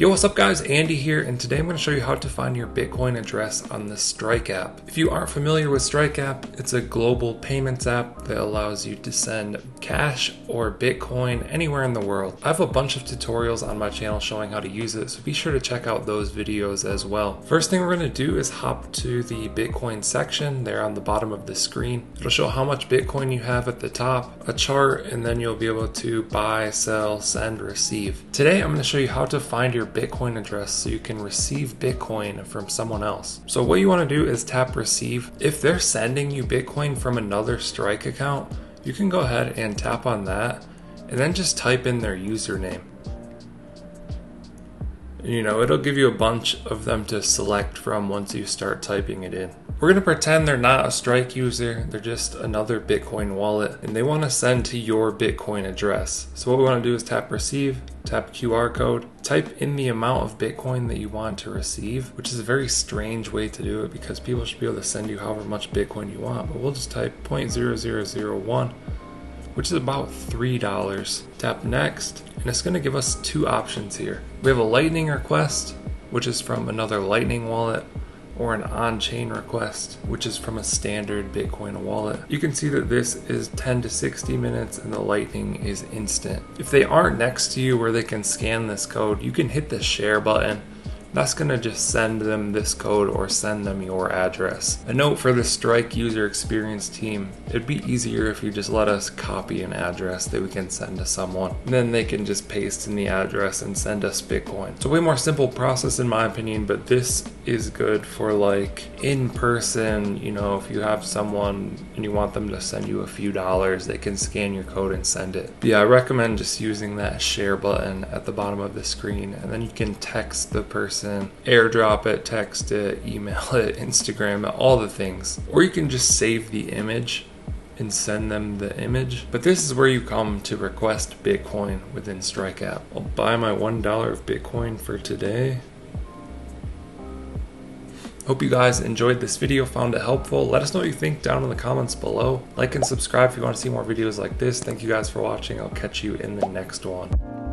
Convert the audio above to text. Yo, what's up guys, Andy here, and today I'm going to show you how to find your Bitcoin address on the Strike app. If you aren't familiar with Strike app, it's a global payments app that allows you to send cash or Bitcoin anywhere in the world. I have a bunch of tutorials on my channel showing how to use it, so be sure to check out those videos as well. First thing we're going to do is hop to the Bitcoin section there on the bottom of the screen. It'll show how much Bitcoin you have at the top, a chart, and then you'll be able to buy, sell, send, receive. Today I'm going to show you how to find your Bitcoin address so you can receive Bitcoin from someone else. So what you want to do is tap receive. If they're sending you Bitcoin from another Strike account, you can go ahead and tap on that and then just type in their username. You know, it'll give you a bunch of them to select from once you start typing it in. We're going to pretend they're not a Strike user, they're just another Bitcoin wallet, and they want to send to your Bitcoin address. So what we want to do is tap receive, tap QR code, type in the amount of Bitcoin that you want to receive, which is a very strange way to do it because people should be able to send you however much Bitcoin you want, but we'll just type 0.0001, which is about $3. Tap next, and it's going to give us two options here. We have a Lightning request, which is from another Lightning wallet, or an on-chain request, which is from a standard Bitcoin wallet. You can see that this is 10 to 60 minutes and the Lightning is instant. If they aren't next to you where they can scan this code, you can hit the share button. That's gonna just send them this code or send them your address. A note for the Strike user experience team, it'd be easier if you just let us copy an address that we can send to someone, and then they can just paste in the address and send us Bitcoin. It's a way more simple process in my opinion, but this is good for like in person, you know, if you have someone and you want them to send you a few dollars, they can scan your code and send it. But yeah, I recommend just using that share button at the bottom of the screen, and then you can text the person, airdrop it, text it, email it, Instagram it, all the things. Or you can just save the image and send them the image. But this is where you come to request Bitcoin within Strike app. I'll buy my $1 of Bitcoin for today. Hope you guys enjoyed this video, found it helpful. Let us know what you think down in the comments below. Like and subscribe if you want to see more videos like this. Thank you guys for watching. I'll catch you in the next one.